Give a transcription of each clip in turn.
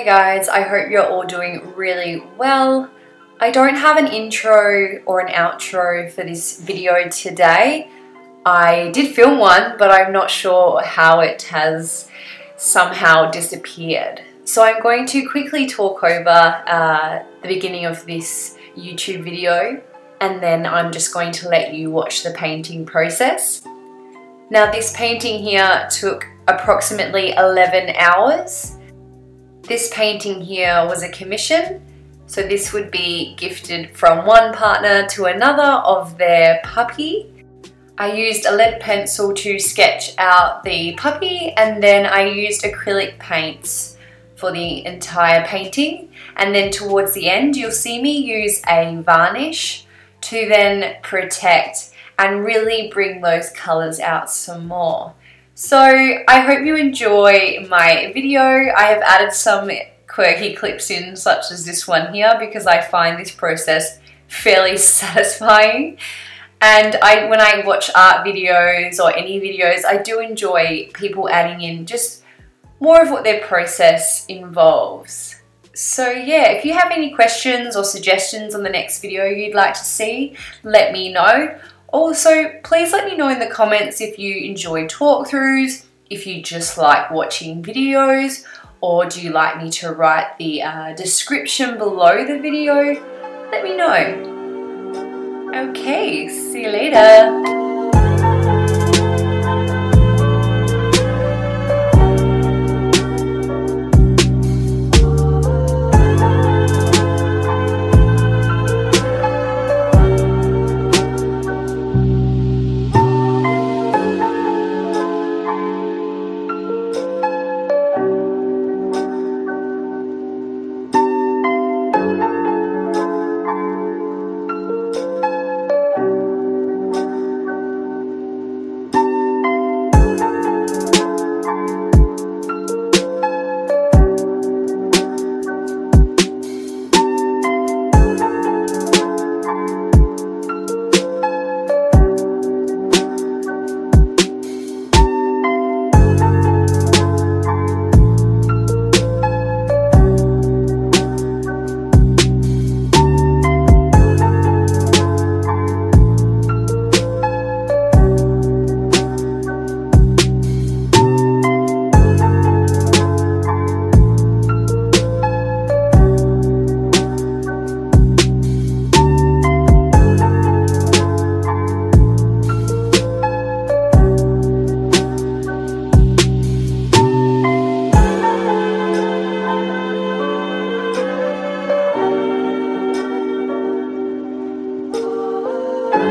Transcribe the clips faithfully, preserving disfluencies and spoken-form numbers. Hey guys, I hope you're all doing really well. I don't have an intro or an outro for this video today. I did film one, but I'm not sure how it has somehow disappeared. So I'm going to quickly talk over uh, the beginning of this YouTube video, and then I'm just going to let you watch the painting process. Now this painting here took approximately eleven hours. This painting here was a commission, so this would be gifted from one partner to another of their puppy. I used a lead pencil to sketch out the puppy, and then I used acrylic paints for the entire painting. And then towards the end, you'll see me use a varnish to then protect and really bring those colors out some more. So I hope you enjoy my video. I have added some quirky clips in, such as this one here, because I find this process fairly satisfying. And I, when I watch art videos or any videos, I do enjoy people adding in just more of what their process involves. So yeah, if you have any questions or suggestions on the next video you'd like to see, let me know. Also, please let me know in the comments if you enjoy talkthroughs, if you just like watching videos, or do you like me to write the uh, description below the video? Let me know. Okay, see you later.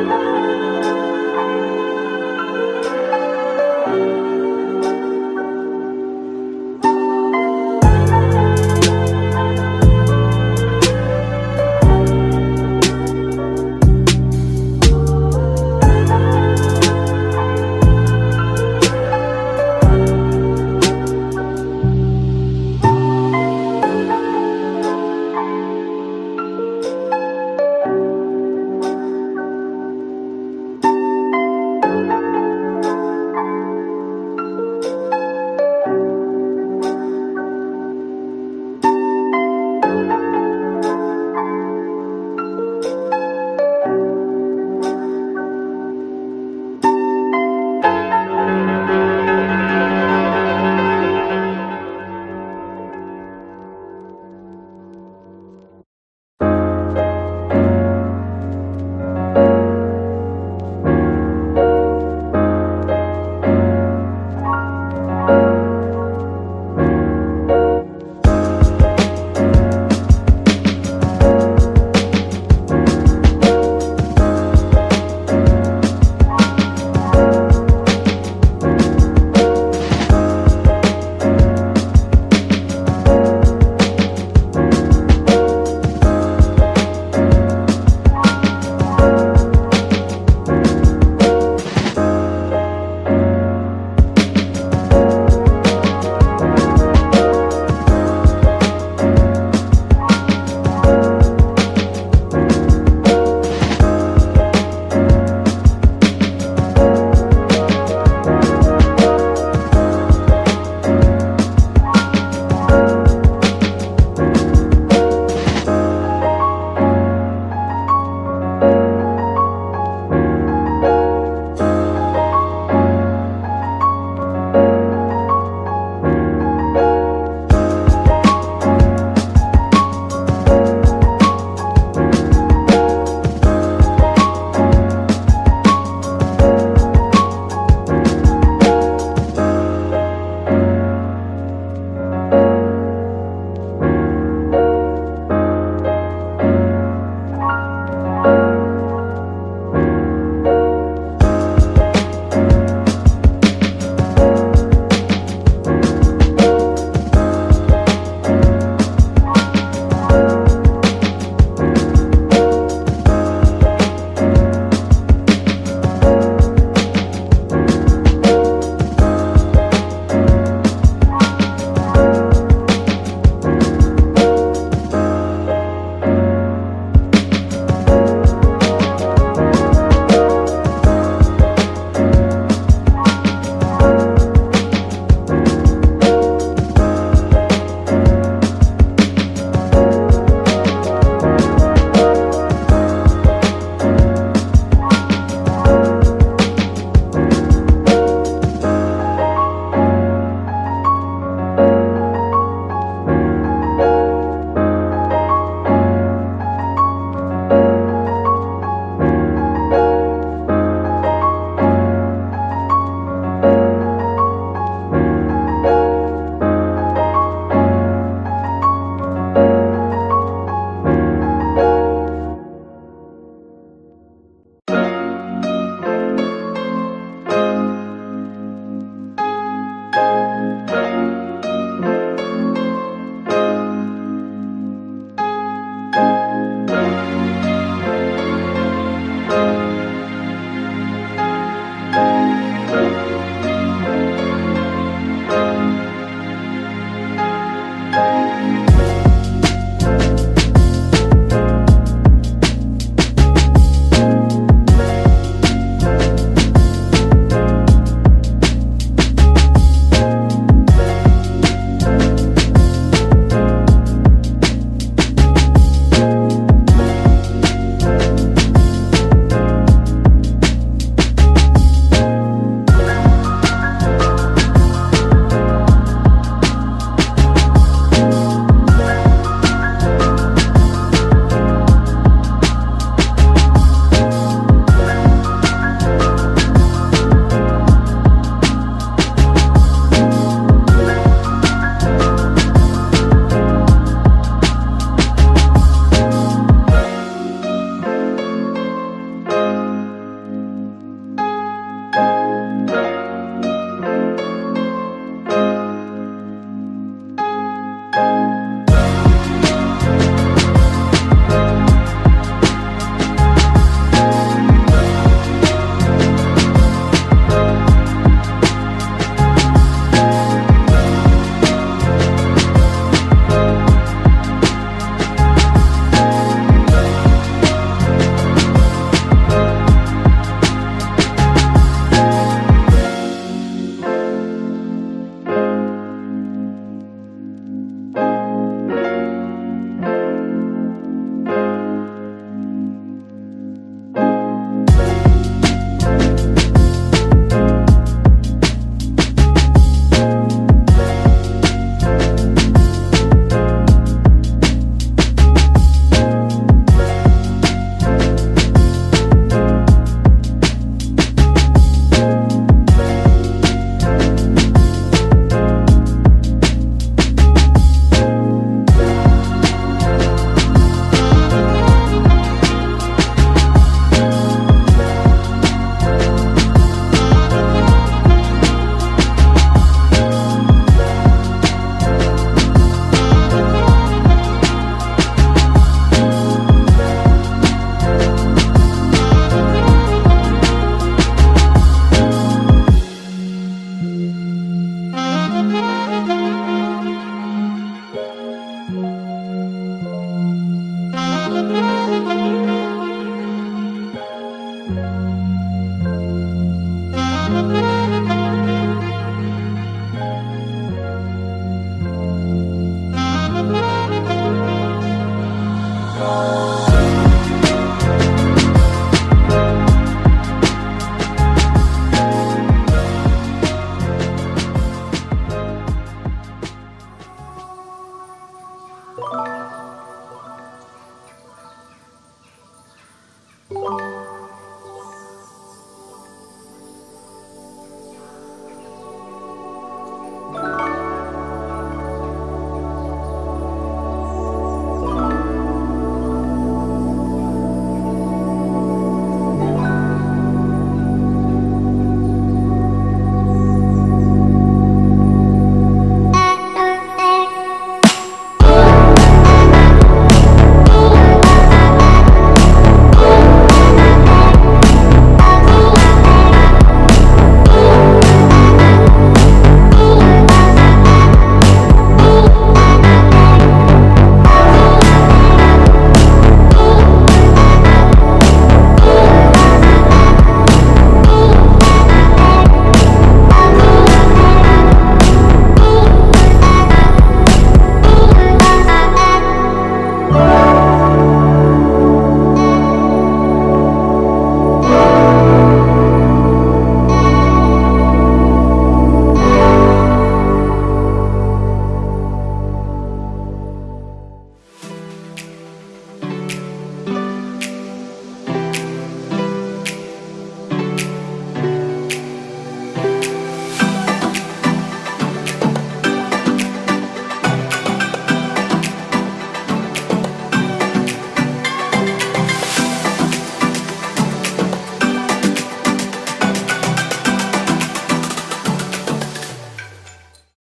Bye.